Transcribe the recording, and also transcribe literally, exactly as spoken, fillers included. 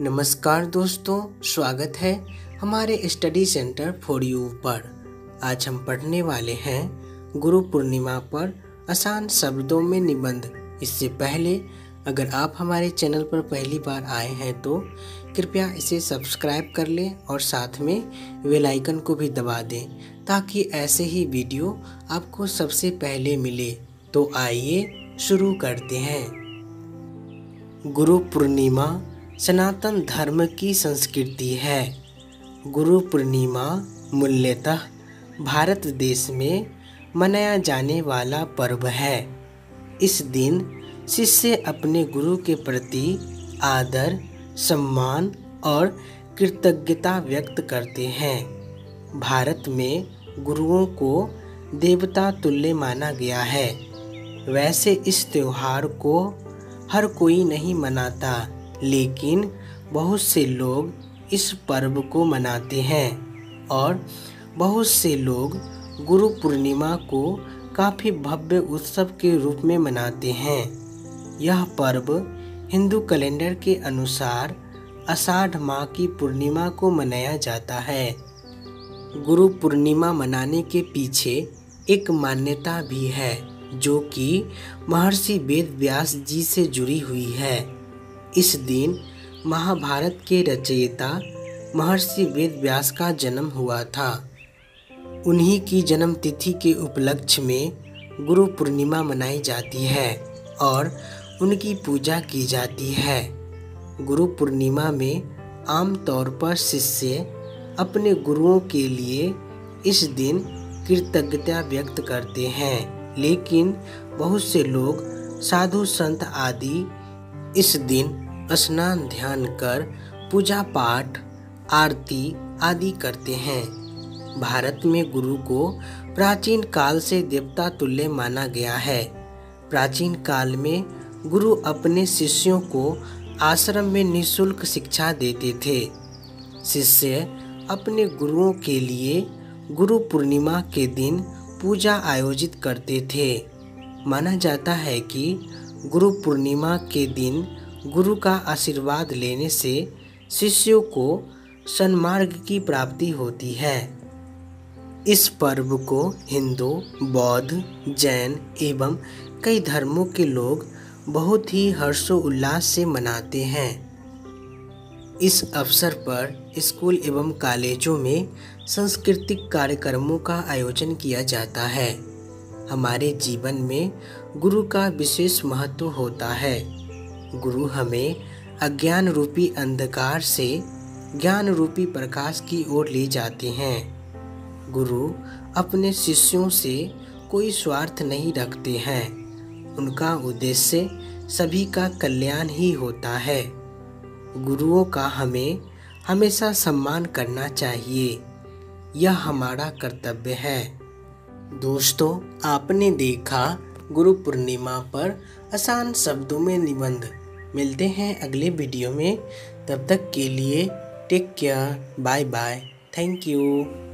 नमस्कार दोस्तों, स्वागत है हमारे स्टडी सेंटर फॉर यू पर। आज हम पढ़ने वाले हैं गुरु पूर्णिमा पर आसान शब्दों में निबंध। इससे पहले अगर आप हमारे चैनल पर पहली बार आए हैं तो कृपया इसे सब्सक्राइब कर लें और साथ में बेल आइकन को भी दबा दें ताकि ऐसे ही वीडियो आपको सबसे पहले मिले। तो आइए शुरू करते हैं। गुरु पूर्णिमा सनातन धर्म की संस्कृति है। गुरु पूर्णिमा मूल्यतः भारत देश में मनाया जाने वाला पर्व है। इस दिन शिष्य अपने गुरु के प्रति आदर, सम्मान और कृतज्ञता व्यक्त करते हैं। भारत में गुरुओं को देवता तुल्य माना गया है। वैसे इस त्योहार को हर कोई नहीं मनाता, लेकिन बहुत से लोग इस पर्व को मनाते हैं और बहुत से लोग गुरु पूर्णिमा को काफ़ी भव्य उत्सव के रूप में मनाते हैं। यह पर्व हिंदू कैलेंडर के अनुसार आषाढ़ माह की पूर्णिमा को मनाया जाता है। गुरु पूर्णिमा मनाने के पीछे एक मान्यता भी है जो कि महर्षि वेद व्यास जी से जुड़ी हुई है। इस दिन महाभारत के रचयिता महर्षि वेद व्यास का जन्म हुआ था। उन्हीं की जन्म तिथि के उपलक्ष्य में गुरु पूर्णिमा मनाई जाती है और उनकी पूजा की जाती है। गुरु पूर्णिमा में आमतौर पर शिष्य अपने गुरुओं के लिए इस दिन कृतज्ञता व्यक्त करते हैं, लेकिन बहुत से लोग साधु संत आदि इस दिन स्नान ध्यान कर पूजा पाठ, आरती आदि करते हैं। भारत में गुरु को प्राचीन काल से देवता तुल्य माना गया है। प्राचीन काल में गुरु अपने शिष्यों को आश्रम में निःशुल्क शिक्षा देते थे। शिष्य अपने गुरुओं के लिए गुरु पूर्णिमा के दिन पूजा आयोजित करते थे। माना जाता है कि गुरु पूर्णिमा के दिन गुरु का आशीर्वाद लेने से शिष्यों को सन्मार्ग की प्राप्ति होती है। इस पर्व को हिंदू, बौद्ध, जैन एवं कई धर्मों के लोग बहुत ही हर्षोल्लास से मनाते हैं। इस अवसर पर स्कूल एवं कॉलेजों में सांस्कृतिक कार्यक्रमों का आयोजन किया जाता है। हमारे जीवन में गुरु का विशेष महत्व होता है। गुरु हमें अज्ञान रूपी अंधकार से ज्ञान रूपी प्रकाश की ओर ले जाते हैं। गुरु अपने शिष्यों से कोई स्वार्थ नहीं रखते हैं। उनका उद्देश्य सभी का कल्याण ही होता है। गुरुओं का हमें हमेशा सम्मान करना चाहिए, यह हमारा कर्तव्य है। दोस्तों, आपने देखा गुरु पूर्णिमा पर आसान शब्दों में निबंध। मिलते हैं अगले वीडियो में, तब तक के लिए take care, bye bye, thank you.